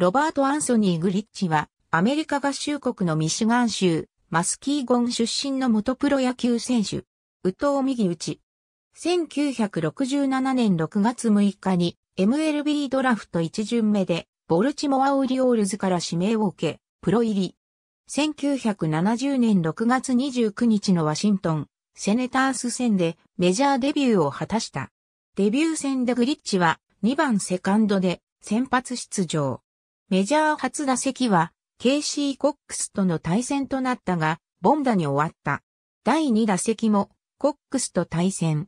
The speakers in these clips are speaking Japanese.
ロバート・アンソニー・グリッチは、アメリカ合衆国のミシガン州、マスキーゴン出身の元プロ野球選手。右投右打ち。1967年6月6日に MLB ドラフト1巡目でボルチモア・オリオールズから指名を受け、プロ入り。1970年6月29日のワシントン、セネタース戦でメジャーデビューを果たした。デビュー戦でグリッチは2番セカンドで先発出場。メジャー初打席はケイシー・コックスとの対戦となったが、凡打に終わった。第2打席もコックスと対戦。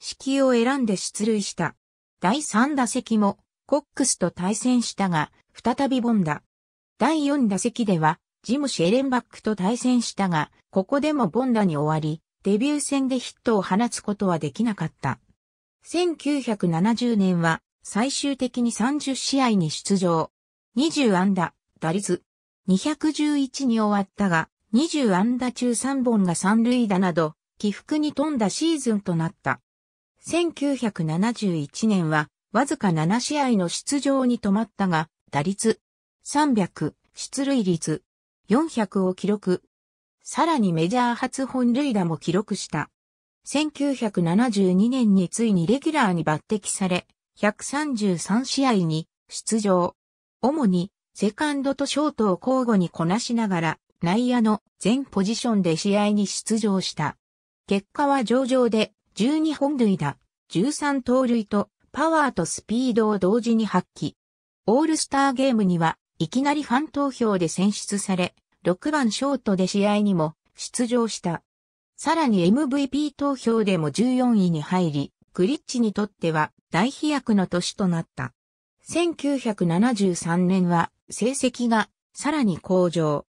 四球を選んで出塁した。第3打席もコックスと対戦したが、再び凡打。第4打席ではジム・シェレンバックと対戦したが、ここでも凡打に終わり、デビュー戦でヒットを放つことはできなかった。1970年は最終的に30試合に出場。20安打、打率211に終わったが、20安打中3本が三塁打など、起伏に富んだシーズンとなった。1971年は、わずか7試合の出場に止まったが、打率300、出塁率400を記録。さらにメジャー初本塁打も記録した。1972年についにレギュラーに抜擢され、133試合に出場。主に、セカンドとショートを交互にこなしながら、内野の全ポジションで試合に出場した。結果は上々で12本塁打、13盗塁とパワーとスピードを同時に発揮。オールスターゲームにはいきなりファン投票で選出され、6番ショートで試合にも出場した。さらに MVP 投票でも14位に入り、グリッチにとっては大飛躍の年となった。1973年は成績がさらに向上。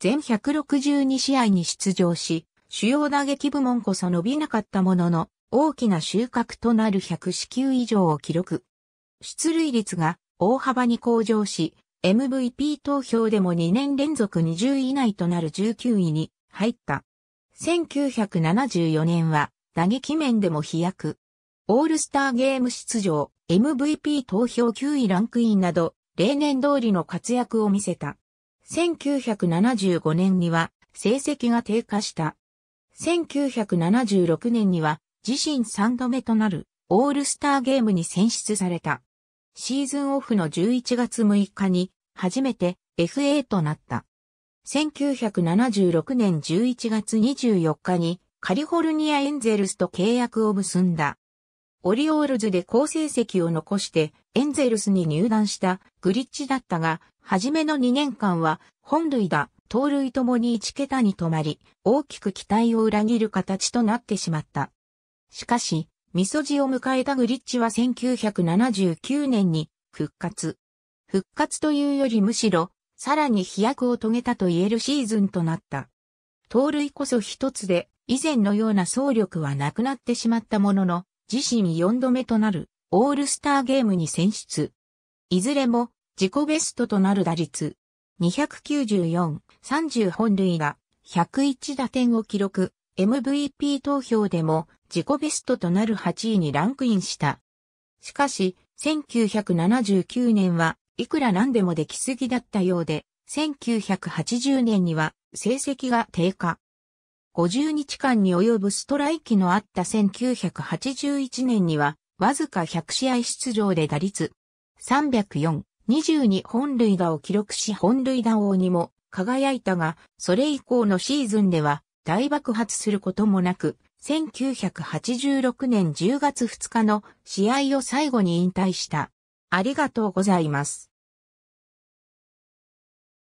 全162試合に出場し、主要打撃部門こそ伸びなかったものの、大きな収穫となる104球以上を記録。出塁率が大幅に向上し、MVP 投票でも2年連続20位以内となる19位に入った。1974年は打撃面でも飛躍。オールスターゲーム出場、MVP 投票9位ランクインなど、例年通りの活躍を見せた。1975年には成績が低下した。1976年には自身3度目となるオールスターゲームに選出された。シーズンオフの11月6日に初めて FA となった。1976年11月24日にカリフォルニアエンゼルスと契約を結んだ。オリオールズで好成績を残してエンゼルスに入団したグリッチだったが、初めの2年間は本塁打、盗塁ともに1桁に止まり、大きく期待を裏切る形となってしまった。しかし、みそじを迎えたグリッチは1979年に復活。復活というよりむしろ、さらに飛躍を遂げたと言えるシーズンとなった。盗塁こそ一つで、以前のような走力はなくなってしまったものの、自身4度目となるオールスターゲームに選出。いずれも自己ベストとなる打率294、30本塁打、101打点を記録、MVP 投票でも自己ベストとなる8位にランクインした。しかし、1979年はいくらなんでもできすぎだったようで、1980年には成績が低下。50日間に及ぶストライキのあった1981年には、わずか100試合出場で打率304、22本塁打を記録し本塁打王にも輝いたが、それ以降のシーズンでは大爆発することもなく、1986年10月2日の試合を最後に引退した。ありがとうございます。